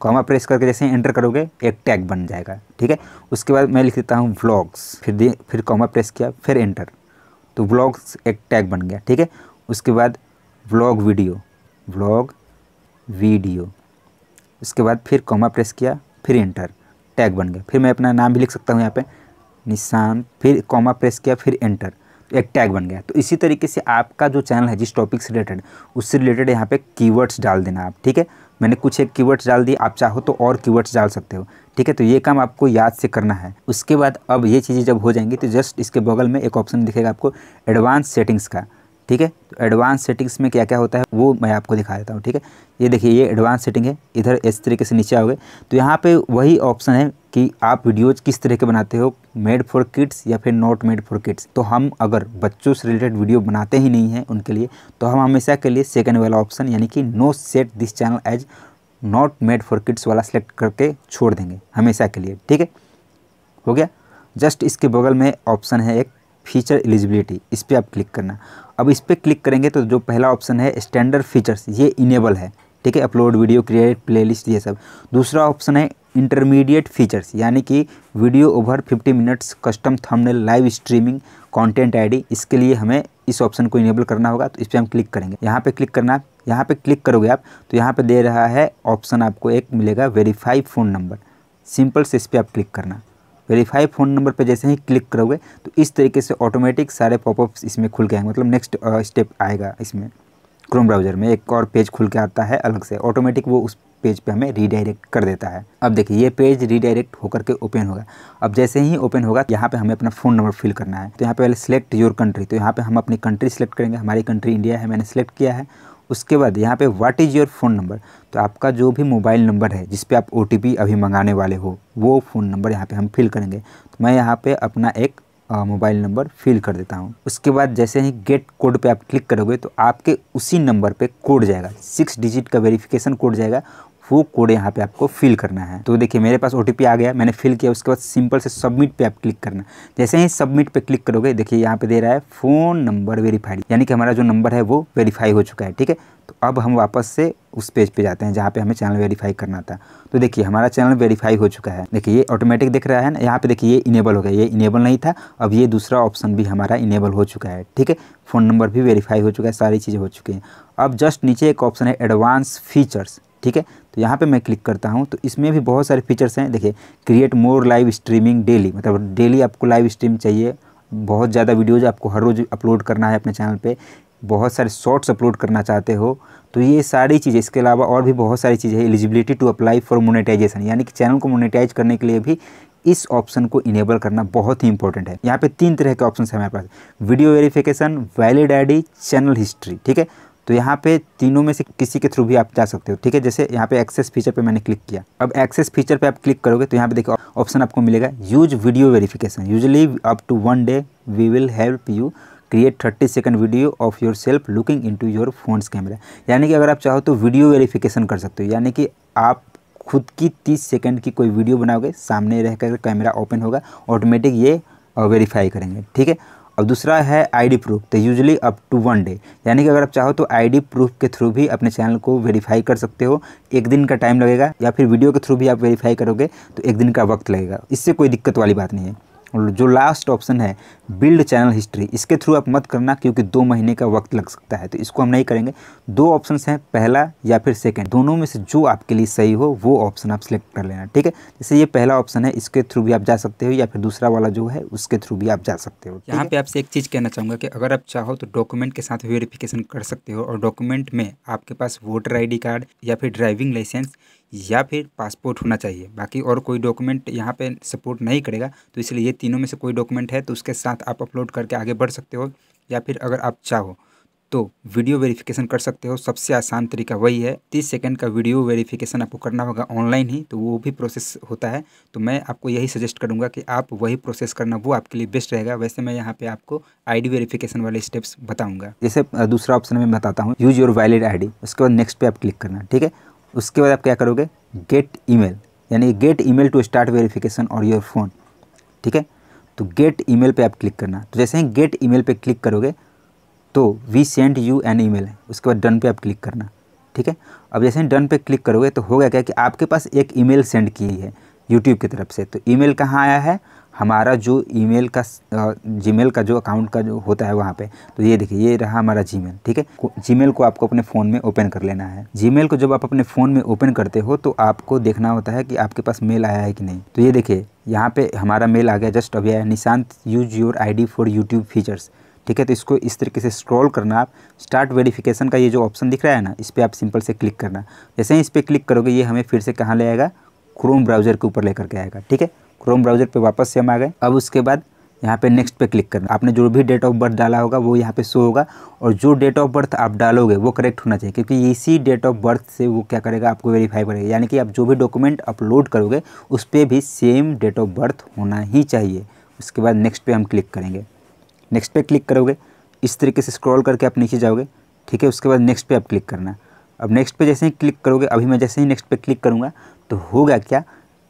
कॉमा प्रेस करके जैसे एंटर करोगे एक टैग बन जाएगा, ठीक है। उसके बाद मैं लिख देता हूँ व्लॉग्स, फिर फिर कॉमा प्रेस किया, फिर एंटर, तो व्लॉग्स एक टैग बन गया, ठीक है। उसके बाद व्लॉग वीडियो, व्लॉग वीडियो, उसके बाद फिर कॉमा प्रेस किया, फिर एंटर, टैग बन गया। फिर मैं अपना नाम भी लिख सकता हूँ यहाँ पे निशान, फिर कॉमा प्रेस किया, फिर एंटर, तो एक टैग बन गया। तो इसी तरीके से आपका जो चैनल है जिस टॉपिक से रिलेटेड, उससे रिलेटेड यहाँ पे कीवर्ड्स डाल देना आप, ठीक है। मैंने कुछ एक कीवर्ड्स डाल दिए, आप चाहो तो और कीवर्ड्स डाल सकते हो, ठीक है। तो ये काम आपको याद से करना है। उसके बाद अब ये चीज़ें जब हो जाएंगी तो जस्ट इसके बगल में एक ऑप्शन दिखेगा आपको एडवांस सेटिंग्स का, ठीक है। तो एडवांस सेटिंग्स में क्या क्या होता है वो मैं आपको दिखा देता हूँ, ठीक है। ये देखिए ये एडवांस सेटिंग है, इधर इस तरीके से नीचे आओगे तो यहाँ पे वही ऑप्शन है कि आप वीडियोज़ किस तरह के बनाते हो, मेड फॉर किड्स या फिर नॉट मेड फॉर किड्स। तो हम अगर बच्चों से रिलेटेड वीडियो बनाते ही नहीं हैं उनके लिए, तो हम हमेशा के लिए सेकेंड वाला ऑप्शन यानी कि no set this channel as not made for kids वाला सेलेक्ट करके छोड़ देंगे हमेशा के लिए, ठीक है। हो गया। जस्ट इसके बगल में ऑप्शन है एक फीचर एलिजिबिलिटी, इस पर आप क्लिक करना। अब इस पर क्लिक करेंगे तो जो पहला ऑप्शन है स्टैंडर्ड फीचर्स, ये इनेबल है, ठीक है, अपलोड वीडियो, क्रिएट प्लेलिस्ट, ये सब। दूसरा ऑप्शन है इंटरमीडिएट फीचर्स, यानी कि video over fifty minutes, custom thumbnail, live streaming, content ID, इसके लिए हमें इस ऑप्शन को इनेबल करना होगा। तो इस पर हम क्लिक करेंगे, यहाँ पे क्लिक करना। यहाँ पे क्लिक करोगे आप तो यहाँ पे दे रहा है ऑप्शन, आपको एक मिलेगा वेरीफाई फ़ोन नंबर, सिंपल से इस पर आप क्लिक करना। वेरीफाई फ़ोन नंबर पे जैसे ही क्लिक करोगे तो इस तरीके से ऑटोमेटिक सारे पॉपअप्स इसमें खुल गए, मतलब नेक्स्ट स्टेप आएगा इसमें, क्रोम ब्राउज़र में एक और पेज खुल के आता है अलग से, ऑटोमेटिक वो उस पेज पे हमें रीडायरेक्ट कर देता है। अब देखिए ये पेज रीडायरेक्ट होकर के ओपन होगा। अब जैसे ही ओपन होगा यहाँ पे हमें अपना फ़ोन नंबर फिल करना है, तो यहाँ पे पहले सिलेक्ट योर कंट्री, तो यहाँ पे हम अपनी कंट्री सिलेक्ट करेंगे, हमारी कंट्री इंडिया है, मैंने सिलेक्ट किया है। उसके बाद यहाँ पे what is your phone number, तो आपका जो भी मोबाइल नंबर है जिस पे आप ओ टी पी अभी मंगाने वाले हो वो फ़ोन नंबर यहाँ पे हम फिल करेंगे। तो मैं यहाँ पे अपना एक मोबाइल नंबर फिल कर देता हूँ। उसके बाद जैसे ही गेट कोड पे आप क्लिक करोगे तो आपके उसी नंबर पे कोड जाएगा, सिक्स डिजिट का वेरिफिकेशन कोड जाएगा, वो कोड यहाँ पे आपको फिल करना है। तो देखिए मेरे पास ओ टी पी आ गया, मैंने फिल किया। उसके बाद सिंपल से सबमिट पे आप क्लिक करना। जैसे ही सबमिट पे क्लिक करोगे देखिए यहाँ पे दे रहा है फ़ोन नंबर वेरीफाइड, यानी कि हमारा जो नंबर है वो वेरीफाई हो चुका है। ठीक है, तो अब हम वापस से उस पेज पे जाते हैं जहाँ पे हमें चैनल वेरीफाई करना था। तो देखिए हमारा चैनल वेरीफाई हो चुका है। देखिए ये ऑटोमेटिक दिख रहा है ना, यहाँ पे देखिए ये इनेबल हो गया, ये इनेबल नहीं था। अब ये दूसरा ऑप्शन भी हमारा इनेबल हो चुका है। ठीक है, फ़ोन नंबर भी वेरीफाई हो चुका है, सारी चीज़ें हो चुकी हैं। अब जस्ट नीचे एक ऑप्शन है एडवांस फीचर्स। ठीक है, तो यहाँ पे मैं क्लिक करता हूँ तो इसमें भी बहुत सारे फीचर्स हैं। देखिए create more live streaming daily, मतलब डेली आपको लाइव स्ट्रीम चाहिए, बहुत ज़्यादा वीडियोज आपको हर रोज़ अपलोड करना है अपने चैनल पे, बहुत सारे शॉर्ट्स अपलोड करना चाहते हो, तो ये सारी चीज़ें। इसके अलावा और भी बहुत सारी चीज़ें हैं। Eligibility to apply for monetization, यानी कि चैनल को मोनेटाइज करने के लिए भी इस ऑप्शन को इनेबल करना बहुत ही इंपॉर्टेंट है। यहाँ पे तीन तरह के ऑप्शन है हमारे पास, video verification, valid ID, channel history. ठीक है, तो यहाँ पे तीनों में से किसी के थ्रू भी आप जा सकते हो। ठीक है, जैसे यहाँ पे एक्सेस फीचर पे मैंने क्लिक किया। अब एक्सेस फीचर पे आप क्लिक करोगे तो यहाँ पे देखिए ऑप्शन आपको मिलेगा use video verification, usually up to one day we will help you create thirty second video of your self looking into your phones camera. यानी कि अगर आप चाहो तो वीडियो वेरिफिकेशन कर सकते हो, यानी कि आप खुद की तीस सेकेंड की कोई वीडियो बनाओगे, सामने रह कर कैमरा ओपन होगा, ऑटोमेटिक ये वेरीफाई करेंगे। ठीक है, और दूसरा है आईडी प्रूफ, तो usually up to one day, यानी कि अगर आप चाहो तो आईडी प्रूफ के थ्रू भी अपने चैनल को वेरीफाई कर सकते हो। एक दिन का टाइम लगेगा, या फिर वीडियो के थ्रू भी आप वेरीफाई करोगे तो एक दिन का वक्त लगेगा, इससे कोई दिक्कत वाली बात नहीं है। और जो लास्ट ऑप्शन है बिल्ड चैनल हिस्ट्री, इसके थ्रू आप मत करना क्योंकि दो महीने का वक्त लग सकता है, तो इसको हम नहीं करेंगे। दो ऑप्शंस हैं, पहला या फिर सेकंड, दोनों में से जो आपके लिए सही हो वो ऑप्शन आप सिलेक्ट कर लेना। ठीक है, जैसे ये पहला ऑप्शन है, इसके थ्रू भी आप जा सकते हो, या फिर दूसरा वाला जो है उसके थ्रू भी आप जा सकते हो। यहाँ पे आपसे एक चीज़ कहना चाहूँगा कि अगर आप चाहो तो डॉक्यूमेंट के साथ वेरिफिकेशन कर सकते हो, और डॉक्यूमेंट में आपके पास वोटर आई डी कार्ड या फिर ड्राइविंग लाइसेंस या फिर पासपोर्ट होना चाहिए। बाकी और कोई डॉक्यूमेंट यहाँ पे सपोर्ट नहीं करेगा, तो इसलिए ये तीनों में से कोई डॉक्यूमेंट है तो उसके साथ आप अपलोड करके आगे बढ़ सकते हो, या फिर अगर आप चाहो तो वीडियो वेरिफिकेशन कर सकते हो। सबसे आसान तरीका वही है, तीस सेकंड का वीडियो वेरिफिकेशन आपको करना होगा ऑनलाइन ही, तो वो भी प्रोसेस होता है। तो मैं आपको यही सजेस्ट करूँगा कि आप वही प्रोसेस करना, वो आपके लिए बेस्ट रहेगा। वैसे मैं यहाँ पे आपको आईडी वेरिफिकेशन वाले स्टेप्स बताऊँगा। जैसे दूसरा ऑप्शन मैं बताता हूँ, यूज योर वैलिड आईडी, उसके बाद नेक्स्ट पे आप क्लिक करना। ठीक है, उसके बाद आप क्या करोगे, गेट ईमेल, यानी get email to start verification और योर फ़ोन। ठीक है, तो गेट ईमेल पे आप क्लिक करना। तो जैसे ही गेट ईमेल पे क्लिक करोगे तो we send you an email है, उसके बाद डन पे आप क्लिक करना। ठीक है, अब जैसे ही डन पे क्लिक करोगे तो हो गया क्या कि आपके पास एक ईमेल सेंड की है यूट्यूब की तरफ से। तो ईमेल कहाँ आया है, हमारा जो ईमेल का जीमेल का जो अकाउंट का जो होता है वहाँ पे। तो ये देखिए ये रहा हमारा जीमेल। ठीक है, जीमेल को आपको अपने फ़ोन में ओपन कर लेना है। जीमेल को जब आप अपने फ़ोन में ओपन करते हो तो आपको देखना होता है कि आपके पास मेल आया है कि नहीं। तो ये देखिए यहाँ पे हमारा मेल आ गया, जस्ट अभी आया, Nishant use your I D for YouTube features. ठीक है, तो इसको इस तरीके से स्क्रॉल करना, आप स्टार्ट वेरीफिकेशन का ये जो ऑप्शन दिख रहा है ना, इस पर आप सिंपल से क्लिक करना। जैसे ही इस पर क्लिक करोगे ये हमें फिर से कहाँ ले आएगा, क्रोम ब्राउज़र के ऊपर लेकर के आएगा। ठीक है, क्रोम ब्राउज़र पे वापस से हम आ गए। अब उसके बाद यहाँ पे नेक्स्ट पे क्लिक करना। आपने जो भी डेट ऑफ बर्थ डाला होगा वो यहाँ पे शो होगा, और जो डेट ऑफ बर्थ आप डालोगे वो करेक्ट होना चाहिए, क्योंकि इसी डेट ऑफ बर्थ से वो क्या करेगा, आपको वेरीफाई करेगा। यानी कि आप जो भी डॉक्यूमेंट अपलोड करोगे उस पर भी सेम डेट ऑफ बर्थ होना ही चाहिए। उसके बाद नेक्स्ट पे हम क्लिक करेंगे। नेक्स्ट पे क्लिक करोगे, इस तरीके से स्क्रॉल करके आप नीचे जाओगे। ठीक है, उसके बाद नेक्स्ट पे आप क्लिक करना। अब नेक्स्ट पे जैसे ही क्लिक करोगे, अभी मैं जैसे ही नेक्स्ट पे क्लिक करूँगा तो होगा क्या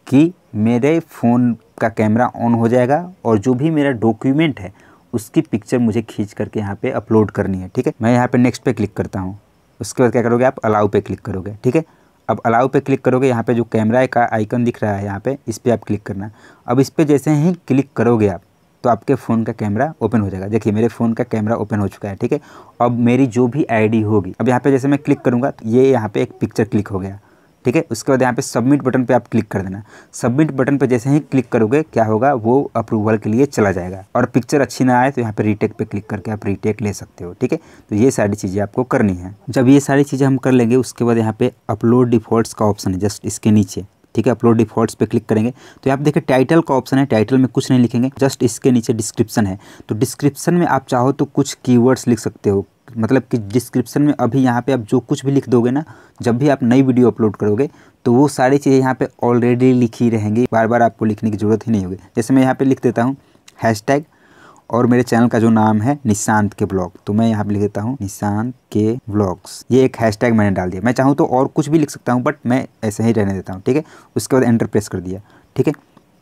कि मेरे फ़ोन का कैमरा ऑन हो जाएगा, और जो भी मेरा डॉक्यूमेंट है उसकी पिक्चर मुझे खींच करके यहाँ पे अपलोड करनी है। ठीक है, मैं यहाँ पे नेक्स्ट पे क्लिक करता हूँ। उसके बाद क्या करोगे, आप अलाउ पे क्लिक करोगे। ठीक है, अब अलाउ पे क्लिक करोगे, यहाँ पे जो कैमरा का आइकन दिख रहा है यहाँ पे, इस पर आप क्लिक करना। अब इस पर जैसे ही क्लिक करोगे आप तो आपके फ़ोन का कैमरा ओपन हो जाएगा। देखिए मेरे फ़ोन का कैमरा ओपन हो चुका है। ठीक है, अब मेरी जो भी आई डी होगी, अब यहाँ पर जैसे मैं क्लिक करूँगा तो ये यहाँ पर एक पिक्चर क्लिक हो गया। ठीक है। उसके बाद यहाँ पे सबमिट बटन पे आप क्लिक कर देना। सबमिट बटन पे जैसे ही क्लिक करोगे क्या होगा, वो अप्रूवल के लिए चला जाएगा। और पिक्चर अच्छी ना आए तो यहाँ पे रीटेक पे क्लिक करके आप रीटेक ले सकते हो, ठीक है। तो ये सारी चीज़ें आपको करनी है। जब ये सारी चीज़ें हम कर लेंगे उसके बाद यहाँ पे अपलोड डिफॉल्ट्स का ऑप्शन है जस्ट इसके नीचे, ठीक है। अपलोड डिफॉल्ट्स पे क्लिक करेंगे तो आप देखिए टाइटल का ऑप्शन है। टाइटल में कुछ नहीं लिखेंगे, जस्ट इसके नीचे डिस्क्रिप्शन है। तो डिस्क्रिप्शन में आप चाहो तो कुछ कीवर्ड्स लिख सकते हो, मतलब कि डिस्क्रिप्शन में अभी यहाँ पे आप जो कुछ भी लिख दोगे ना, जब भी आप नई वीडियो अपलोड करोगे तो वो सारी चीज़ें यहाँ पे ऑलरेडी लिखी रहेंगी, बार बार आपको लिखने की ज़रूरत ही नहीं होगी। जैसे मैं यहाँ पे लिख देता हूँ हैशटैग, और मेरे चैनल का जो नाम है निशांत के ब्लॉग, तो मैं यहाँ पे लिख देता हूँ निशांत के ब्लॉग्स। ये एक हैशटैग मैंने डाल दिया। मैं चाहूँ तो और कुछ भी लिख सकता हूँ, बट मैं ऐसे ही रहने देता हूँ, ठीक है। उसके बाद एंटर प्रेस कर दिया, ठीक है।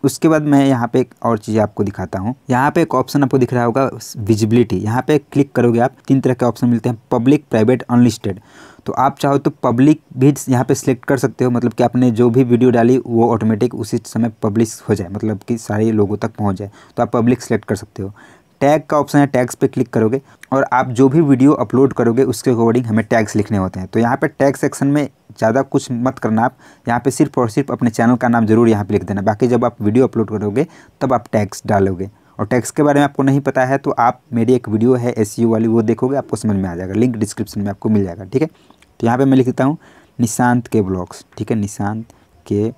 उसके बाद मैं यहाँ पे एक और चीज़ आपको दिखाता हूँ। यहाँ पे एक ऑप्शन आपको दिख रहा होगा विजिबिलिटी, यहाँ पे क्लिक करोगे आप, तीन तरह के ऑप्शन मिलते हैं, पब्लिक, प्राइवेट, अनलिस्टेड। तो आप चाहो तो पब्लिक भी यहाँ पे सिलेक्ट कर सकते हो, मतलब कि आपने जो भी वीडियो डाली वो ऑटोमेटिक उसी समय पब्लिश हो जाए, मतलब कि सारे लोगों तक पहुँच जाए, तो आप पब्लिक सेलेक्ट कर सकते हो। टैग का ऑप्शन है, टैग्स पे क्लिक करोगे और आप जो भी वीडियो अपलोड करोगे उसके अकॉर्डिंग हमें टैग्स लिखने होते हैं। तो यहाँ पे टैग सेक्शन में ज़्यादा कुछ मत करना आप, यहाँ पे सिर्फ और सिर्फ अपने चैनल का नाम जरूर यहाँ पे लिख देना। बाकी जब आप वीडियो अपलोड करोगे तब आप टैग्स डालोगे। और टैग्स के बारे में आपको नहीं पता है तो आप मेरी एक वीडियो है एसईओ वाली, वो देखोगे, आपको समझ में आ जाएगा, लिंक डिस्क्रिप्शन में आपको मिल जाएगा, ठीक है। तो यहाँ पर मैं लिख देता हूँ निशांत के ब्लॉग्स, ठीक है, निशांत के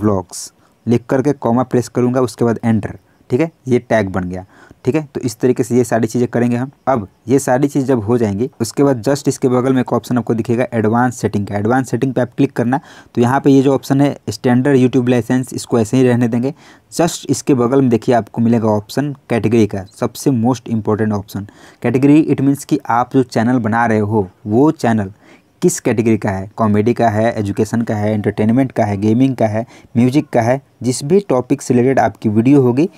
ब्लॉग्स लिख करके कॉमा प्रेस करूँगा, उसके बाद एंटर, ठीक है। ये टैग बन गया, ठीक है। तो इस तरीके से ये सारी चीज़ें करेंगे हम। अब ये सारी चीज़ जब हो जाएंगी उसके बाद जस्ट इसके बगल में एक ऑप्शन आपको दिखेगा एडवांस सेटिंग का। एडवांस सेटिंग पे आप क्लिक करना। तो यहाँ पे ये जो ऑप्शन है स्टैंडर्ड यूट्यूब लाइसेंस, इसको ऐसे ही रहने देंगे। जस्ट इसके बगल में देखिए आपको मिलेगा ऑप्शन कैटेगरी का, सबसे most important option category. It means कि आप जो चैनल बना रहे हो वो चैनल किस कैटेगरी का है, कॉमेडी का है, एजुकेशन का है, एंटरटेनमेंट का है, गेमिंग का है, म्यूजिक का है, जिस भी टॉपिक से रिलेटेड आपकी वीडियो होगी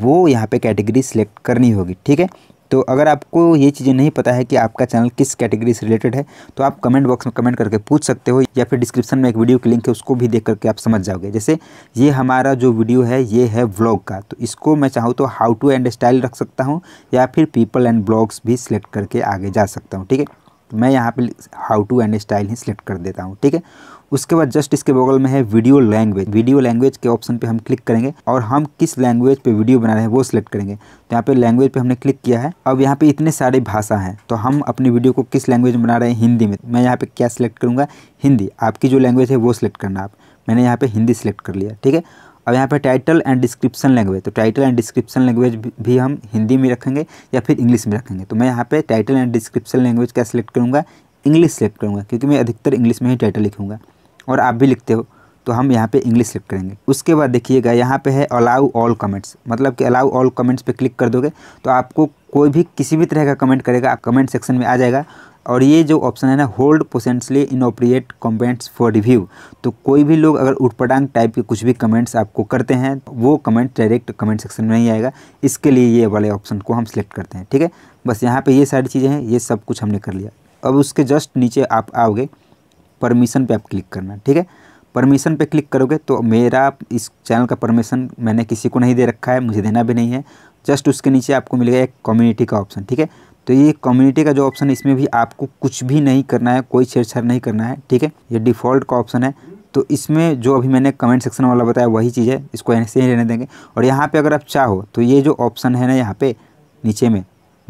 वो यहाँ पे कैटेगरी सिलेक्ट करनी होगी, ठीक है। तो अगर आपको ये चीज़ें नहीं पता है कि आपका चैनल किस कैटेगरी से रिलेटेड है तो आप कमेंट बॉक्स में कमेंट करके पूछ सकते हो, या फिर डिस्क्रिप्शन में एक वीडियो की लिंक है उसको भी देख करके आप समझ जाओगे। जैसे ये हमारा जो वीडियो है ये है व्लॉग का, तो इसको मैं चाहूँ तो हाउ टू एंड स्टाइल रख सकता हूँ, या फिर पीपल एंड ब्लॉग्स भी सिलेक्ट करके आगे जा सकता हूँ, ठीक है। तो मैं यहाँ पे हाउ टू एंड स्टाइल ही सिलेक्ट कर देता हूँ, ठीक है। उसके बाद जस्ट इसके बगल में है वीडियो लैंग्वेज। वीडियो लैंग्वेज के ऑप्शन पे हम क्लिक करेंगे और हम किस लैंग्वेज पे वीडियो बना रहे हैं वो सिलेक्ट करेंगे। तो यहाँ पे लैंग्वेज पे हमने क्लिक किया है। अब यहाँ पे इतने सारे भाषा हैं, तो हम अपनी वीडियो को किस लैंग्वेज में बना रहे हैं, हिंदी में। मैं यहाँ पर क्या सिलेक्ट करूँगा, हिंदी। आपकी जो लैंग्वेज है वो सिलेक्ट करना आप। मैंने यहाँ पर हिंदी सिलेक्ट कर लिया, ठीक है। अब यहाँ पे टाइटल एंड डिस्क्रिप्शन लैंग्वेज, तो टाइटल एंड डिस्क्रिप्शन लैंग्वेज भी हम हिंदी में रखेंगे या फिर इंग्लिश में रखेंगे। तो मैं यहाँ पे टाइटल एंड डिस्क्रिप्शन लैंग्वेज क्या सिलेक्ट करूँगा, इंग्लिश सिलेक्ट करूँगा, क्योंकि मैं अधिकतर इंग्लिश में ही टाइटल लिखूँगा और आप भी लिखते हो, तो हम यहाँ पे इंग्लिश सिलेक्ट करेंगे। उसके बाद देखिएगा यहाँ पे है अलाउ ऑल कमेंट्स, मतलब कि अलाउ ऑल कमेंट्स पे क्लिक कर दोगे तो आपको कोई भी किसी भी तरह का कमेंट करेगा आप कमेंट सेक्शन में आ जाएगा। और ये जो ऑप्शन है ना hold potentially inappropriate comments for review, तो कोई भी लोग अगर उटपटांग टाइप के कुछ भी कमेंट्स आपको करते हैं वो कमेंट डायरेक्ट कमेंट सेक्शन में नहीं आएगा, इसके लिए ये वाले ऑप्शन को हम सिलेक्ट करते हैं, ठीक है। बस यहाँ पर ये सारी चीज़ें हैं, ये सब कुछ हमने कर लिया। अब उसके जस्ट नीचे आप आओगे, परमिशन पे आप क्लिक करना, ठीक है। परमिशन पे क्लिक करोगे तो मेरा इस चैनल का परमिशन मैंने किसी को नहीं दे रखा है, मुझे देना भी नहीं है। जस्ट उसके नीचे आपको मिलेगा एक कम्युनिटी का ऑप्शन, ठीक है। तो ये कम्युनिटी का जो ऑप्शन है इसमें भी आपको कुछ भी नहीं करना है, कोई छेड़छाड़ नहीं करना है, ठीक है। ये डिफ़ॉल्ट का ऑप्शन है, तो इसमें जो अभी मैंने कमेंट सेक्शन वाला बताया वही चीज़ है, इसको ऐसे ही रहने देंगे। और यहाँ पर अगर आप चाहो तो ये जो ऑप्शन है ना यहाँ पर नीचे में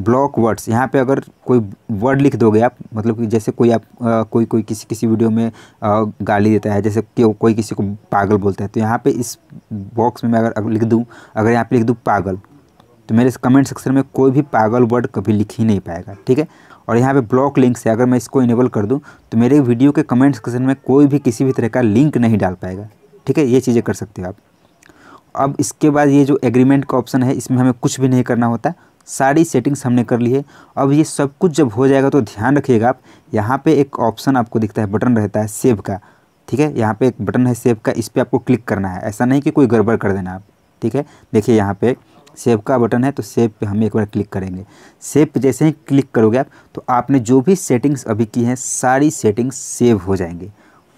ब्लॉक वर्ड्स, यहाँ पे अगर कोई वर्ड लिख दोगे आप, मतलब कि जैसे कोई आप आ, कोई कोई किसी किसी वीडियो में आ, गाली देता है, जैसे कि कोई किसी को पागल बोलता है, तो यहाँ पे इस बॉक्स में मैं अगर लिख दूँ अगर यहाँ पे लिख दूँ पागल, तो मेरे कमेंट सेक्शन में कोई भी पागल वर्ड कभी लिख ही नहीं पाएगा, ठीक है। और यहाँ पे ब्लॉक लिंक्स है, अगर मैं इसको इनेबल कर दूँ तो मेरे वीडियो के कमेंट सेक्शन में कोई भी किसी भी तरह का लिंक नहीं डाल पाएगा, ठीक है। ये चीज़ें कर सकते हो आप। अब इसके बाद ये जो एग्रीमेंट का ऑप्शन है इसमें हमें कुछ भी नहीं करना होता, सारी सेटिंग्स हमने कर ली है। अब ये सब कुछ जब हो जाएगा तो ध्यान रखिएगा आप, यहाँ पे एक ऑप्शन आपको दिखता है, बटन रहता है सेव का, ठीक है। यहाँ पे एक बटन है सेव का, इस पर आपको क्लिक करना है, ऐसा नहीं कि कोई गड़बड़ कर देना आप, ठीक है। देखिए यहाँ पे सेव का बटन है, तो सेव पे हम एक बार क्लिक करेंगे। सेव पे जैसे ही क्लिक करोगे आप तो आपने जो भी सेटिंग्स अभी की हैं सारी सेटिंग्स सेव हो जाएंगी।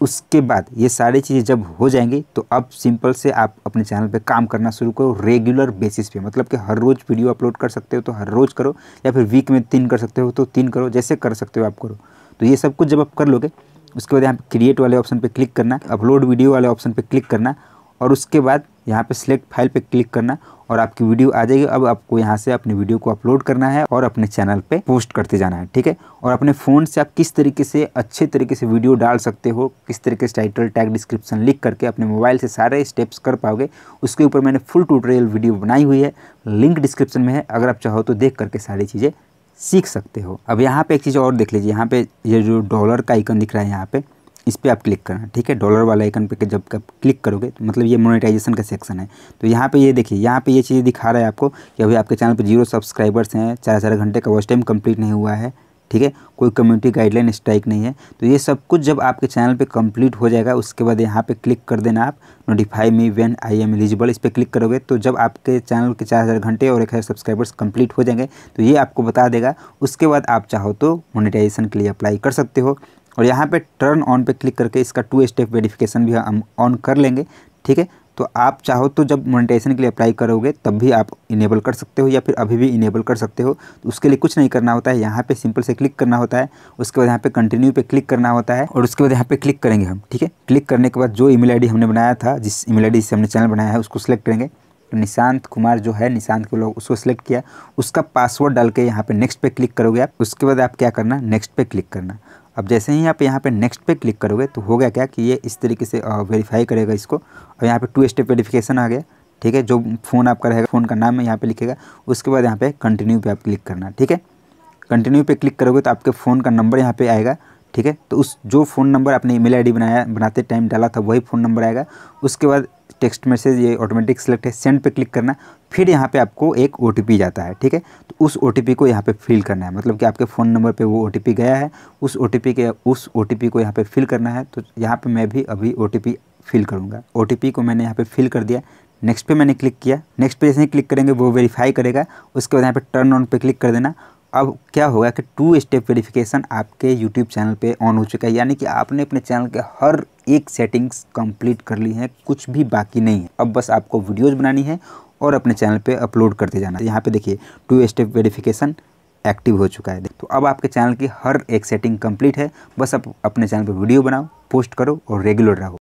उसके बाद ये सारी चीज़ें जब हो जाएंगी तो अब सिंपल से आप अपने चैनल पे काम करना शुरू करो रेगुलर बेसिस पे, मतलब कि हर रोज़ वीडियो अपलोड कर सकते हो तो हर रोज़ करो, या फिर वीक में तीन कर सकते हो तो तीन करो, जैसे कर सकते हो आप करो। तो ये सब कुछ जब आप कर लोगे उसके बाद यहाँ पे क्रिएट वाले ऑप्शन पे क्लिक करना, अपलोड वीडियो वाले ऑप्शन पे क्लिक करना और उसके बाद यहाँ पे सिलेक्ट फाइल पे क्लिक करना और आपकी वीडियो आ जाएगी। अब आपको यहाँ से अपनी वीडियो को अपलोड करना है और अपने चैनल पे पोस्ट करते जाना है, ठीक है। और अपने फ़ोन से आप किस तरीके से अच्छे तरीके से वीडियो डाल सकते हो, किस तरीके से टाइटल टैग डिस्क्रिप्शन लिख करके अपने मोबाइल से सारे स्टेप्स कर पाओगे, उसके ऊपर मैंने फुल ट्यूटोरियल वीडियो बनाई हुई है, लिंक डिस्क्रिप्शन में है, अगर आप चाहो तो देख करके सारी चीज़ें सीख सकते हो। अब यहाँ पे एक चीज़ और देख लीजिए, यहाँ पे ये यह जो डॉलर का आइकन दिख रहा है यहाँ पे, इस पर आप क्लिक करना, ठीक है। डॉलर वाला आइकन पे जब आप क्लिक करोगे तो मतलब ये मोनेटाइजेशन का सेक्शन है। तो यहाँ पे ये यह देखिए, यहाँ पे ये यह चीज़ दिखा रहा है आपको कि अभी आपके चैनल पे जीरो सब्सक्राइबर्स हैं, चार चार घंटे का वॉच टाइम कंप्लीट नहीं हुआ है, ठीक है, कोई कम्युनिटी गाइडलाइन स्ट्राइक नहीं है। तो ये सब कुछ जब आपके चैनल पे कंप्लीट हो जाएगा उसके बाद यहाँ पे क्लिक कर देना आप, notify me when I am eligible, इस पर क्लिक करोगे तो जब आपके चैनल के चार हज़ार घंटे और एक हज़ार सब्सक्राइबर्स कंप्लीट हो जाएंगे तो ये आपको बता देगा। उसके बाद आप चाहो तो मोनेटाइजेशन के लिए अप्लाई कर सकते हो। और यहाँ पर टर्न ऑन पे क्लिक करके इसका टू स्टेप वेरिफिकेशन भी हम ऑन कर लेंगे, ठीक है। तो आप चाहो तो जब मोनेटाइजेशन के लिए अप्लाई करोगे तब भी आप इनेबल कर सकते हो या फिर अभी भी इनेबल कर सकते हो। तो उसके लिए कुछ नहीं करना होता है, यहाँ पे सिंपल से क्लिक करना होता है, उसके बाद यहाँ पे कंटिन्यू पे क्लिक करना होता है और उसके बाद यहाँ पे क्लिक करेंगे हम, ठीक है। क्लिक करने के बाद जो ईमेल आई डी हमने बनाया था, जिस ईमेल आई डी से हमने चैनल बनाया है उसको सिलेक्ट करेंगे, निशांत कुमार जो है, निशांत के लोग उसको सिलेक्ट किया, उसका पासवर्ड डाल के यहाँ पर नेक्स्ट पे क्लिक करोगे आप। उसके बाद आप क्या करना, नेक्स्ट पे क्लिक करना। अब जैसे ही आप यहाँ पे नेक्स्ट पे क्लिक करोगे तो हो गया क्या कि ये इस तरीके से वेरीफाई करेगा इसको। और यहाँ पे टू स्टेप वेरिफिकेशन आ गया, ठीक है। जो फ़ोन आपका रहेगा, फ़ोन का नाम यहाँ पे लिखेगा, उसके बाद यहाँ पे कंटिन्यू पे आप क्लिक करना, ठीक है। कंटिन्यू पे क्लिक करोगे तो आपके फ़ोन का नंबर यहाँ पे आएगा, ठीक है। तो उस जो फ़ोन नंबर आपने ईमेल आईडी बनाया बनाते टाइम डाला था वही फ़ोन नंबर आएगा। उसके बाद टेक्स्ट मैसेज ये ऑटोमेटिक सेलेक्ट है, सेंड पे क्लिक करना। फिर यहाँ पे आपको एक ओ टी पी जाता है, ठीक है। तो उस ओ टी पी को यहाँ पे फिल करना है, मतलब कि आपके फ़ोन नंबर पे वो ओ टी पी गया है, उस ओ टी पी के उस ओ टी पी को यहाँ पे फिल करना है। तो यहाँ पे मैं भी अभी ओ टी पी फिल करूँगा। ओ टी पी को मैंने यहाँ पे फिल कर दिया, नेक्स्ट पे मैंने क्लिक किया। नेक्स्ट पे जैसे ही क्लिक करेंगे वो वेरीफाई करेगा, उसके बाद यहाँ पर टर्न ऑन पे क्लिक कर देना। अब क्या होगा कि टू स्टेप वेरिफिकेशन आपके यूट्यूब चैनल पे ऑन हो चुका है, यानी कि आपने अपने चैनल के हर एक सेटिंग्स कंप्लीट कर ली है, कुछ भी बाकी नहीं है। अब बस आपको वीडियोस बनानी है और अपने चैनल पे अपलोड करते जाना है। यहाँ पे देखिए टू स्टेप वेरिफिकेशन एक्टिव हो चुका है। तो अब आपके चैनल की हर एक सेटिंग कंप्लीट है, बस आप अपने चैनल पर वीडियो बनाओ, पोस्ट करो और रेगुलर रहो।